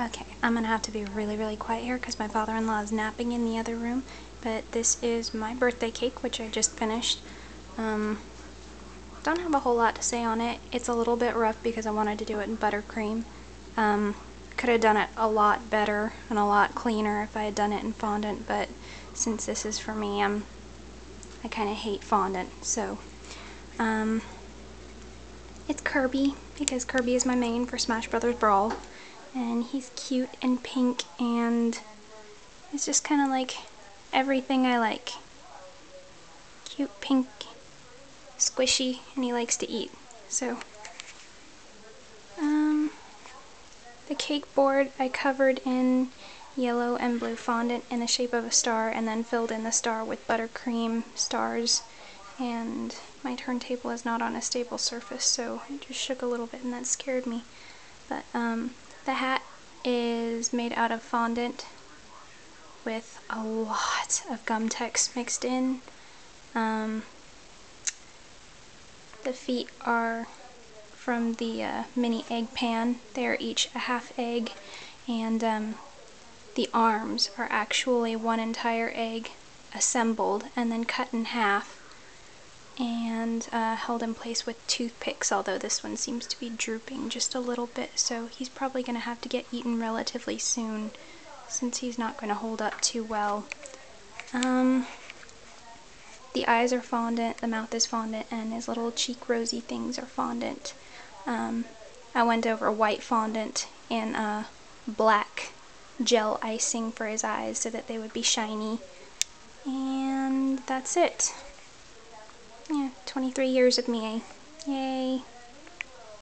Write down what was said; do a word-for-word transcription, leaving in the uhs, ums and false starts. Okay, I'm gonna have to be really, really quiet here because my father-in-law is napping in the other room, but this is my birthday cake, which I just finished. Um, don't have a whole lot to say on it. It's a little bit rough because I wanted to do it in buttercream. Um, could have done it a lot better and a lot cleaner if I had done it in fondant, but since this is for me, I'm, I kind of hate fondant, so, um, it's Kirby, because Kirby is my main for Smash Brothers Brawl, and he's cute and pink, and it's just kind of like everything I like. Cute, pink, squishy, and he likes to eat, so, um, the cake board I covered in yellow and blue fondant in the shape of a star, and then filled in the star with buttercream stars. And my turntable is not on a stable surface, so it just shook a little bit and that scared me. But um, the hat is made out of fondant with a lot of gum tex mixed in. Um, the feet are from the uh, mini egg pan. They are each a half egg, and um, the arms are actually one entire egg assembled and then cut in half and uh, held in place with toothpicks, although this one seems to be drooping just a little bit, so he's probably going to have to get eaten relatively soon since he's not going to hold up too well. Um, the eyes are fondant, the mouth is fondant, and his little cheek rosy things are fondant. Um, I went over white fondant and uh, black gel icing for his eyes so that they would be shiny, and that's it. Yeah, twenty-three years of me, yay.